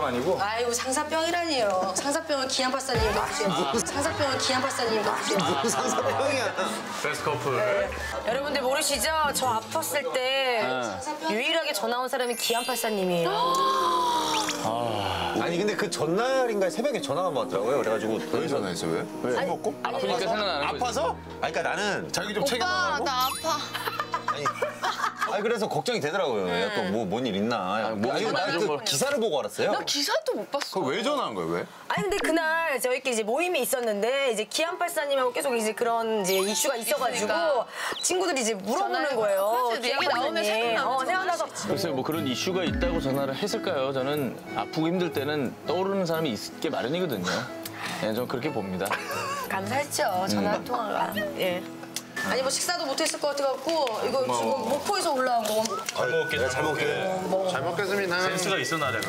상사병 아니고? 아이고 상사병이라니요. 상사병은 기안84님도 없죠. 상사병은 기안84님도 없죠. 무슨 상사병이야. 베스트 커플. 네. 여러분들 모르시죠? 저 아팠을 때 유일하게 전화 온 사람이 기안84님이에요. 아... 아니 근데 그 전날인가 새벽에 전화가 왔더라고요. 그래가지고 왜 전화했어? 왜? 왜? 술 먹고? 아프니까 생각나는 거지. 아파서? 아니 그러니까 나는 자기 좀 책임하고. 오빠 나 아파. 아니 그래서 걱정이 되더라고요. 약간 뭐 뭔 일 있나. 아니, 뭐, 아니, 나 그 기사를 보고 알았어요. 나 기사도 못 봤어. 왜 전화한 거야? 왜? 아니 근데 그날 저희끼리 이제 모임이 있었는데 이제 기안84님하고 계속 이제 그런 이제 이슈가 있어가지고 그러니까. 친구들이 이제 물어보는 거예요. 얘기 나오면 생각나서. 글쎄 뭐 그런 이슈가 있다고 전화를 했을까요? 저는 아프고 힘들 때는 떠오르는 사람이 있게 마련이거든요. 예, 전 그렇게 봅니다. 감사했죠 전화 통화가. 예. 아니 뭐 식사도 못했을 것 같아갖고 이거 지금 목포에서 올라온 거. 잘 먹겠습니다. 잘 먹게. 잘 먹겠습니다. 센스가 있어 나래가.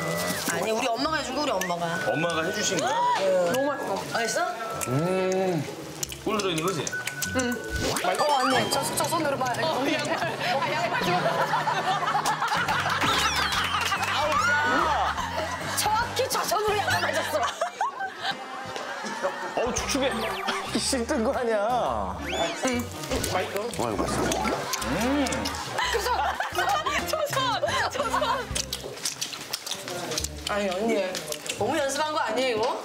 아니 우리 엄마가 해준 거 우리 엄마가. 엄마가 해주신 거야? 예. 너무 맛있어. 맛있어? 꿀 들어있는 거지? 응. 어 아니 저 손으로 봐. 어 양말 좀. 아우 정확히 저 손으로 양말 맞았어. 어우 축축해. 씹든 거 아니야. 맛있어? 어, 맛있어. 조선. 아니, 언니. 너무 연습한 거 아니에요, 이거?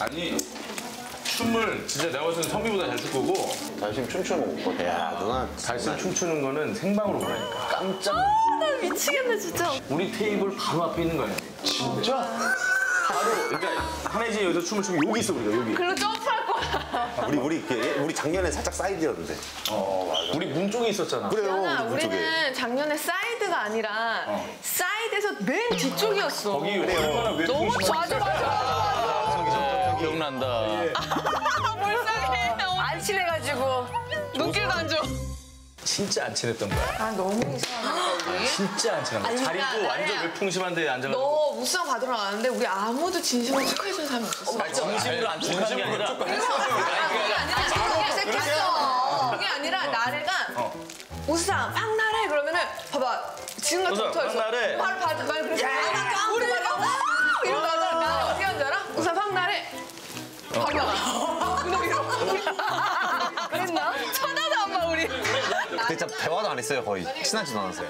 아니. 춤을 진짜 내가 봤을 때 성비보다 잘 출 거고. 다이슨 춤추는 거 못 봐. 야, 누나. 다이슨 춤추는 거는 생방으로 보라니까. 깜짝. 아, 나 미치겠네, 진짜. 우리 테이블 바로 앞에 있는 거야. 진짜? 바로, 그러니까 한혜진이 여기서 춤을 추면 여기 있어, 우리가, 여기. 그리고 점프할 거야. 우리 작년에 살짝 사이드였는데. 어, 맞아. 우리 문 쪽에 있었잖아. 그래요, 우리 문 쪽에. 우리는 작년에 사이드가 아니라 사이드에서 맨 뒤쪽이었어. 거기 얼마나 왜 너무 맞아. 기억난다. 몰상해. 안 친해가지고. 눈길도 안 줘. 진짜 안 친했던 거야. 아, 너무 이상하네. 진짜 안 친한 거야. 자리도 완전 외풍심한데 앉아가지고. 우스왕 받으러 나왔는데 우리 아무도 진심으로 축하해준 사람이 없었어. 맞죠? 진심으로 안 축하하는 게 아니라 그게 아니라 나래가 우스왕 팡 나래 그러면은 봐봐 지금 같은 터에서 바로 받은 말 그래서 우리 이러고 나서 나는 어떻게 하는 줄 알아? 우스왕 팡 나래 바로 나가 그랬나? 쳐다도 안 봐 우리. 그때 진짜 대화도 안 했어요 거의. 친하지도 않았어요.